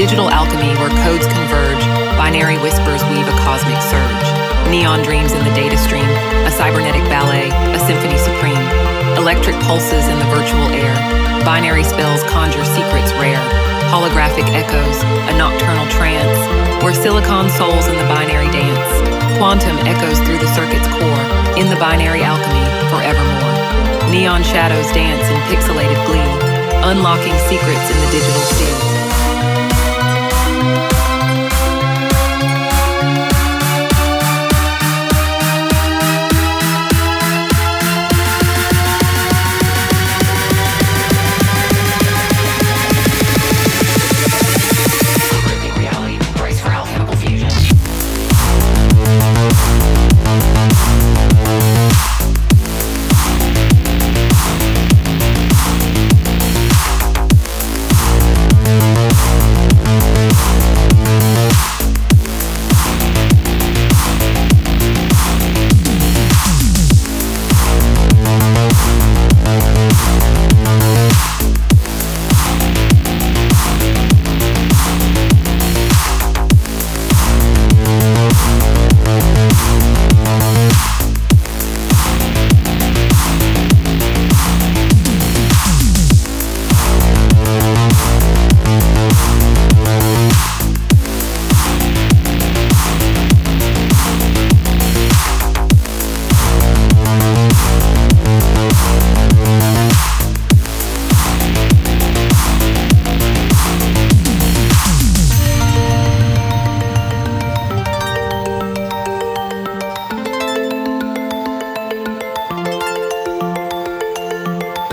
digital alchemy where codes converge, binary whispers weave a cosmic surge. Neon dreams in the data stream, a cybernetic ballet, a symphony supreme. Electric pulses in the virtual air, binary spells conjure secrets rare. Holographic echoes, a nocturnal trance, where silicon souls in the binary dance. Quantum echoes through the circuit's core, in the binary alchemy forevermore. Neon shadows dance in pixelated glee, unlocking secrets in the digital sea.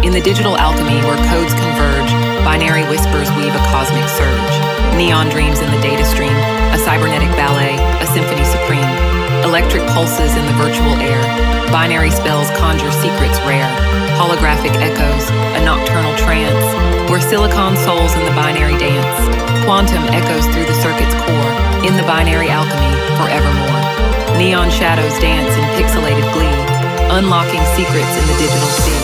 In the digital alchemy where codes converge, binary whispers weave a cosmic surge. Neon dreams in the data stream, a cybernetic ballet, a symphony supreme. Electric pulses in the virtual air, binary spells conjure secrets rare. Holographic echoes, a nocturnal trance, where silicon souls in the binary dance. Quantum echoes through the circuit's core, in the binary alchemy forevermore. Neon shadows dance in pixelated glee, unlocking secrets in the digital sea.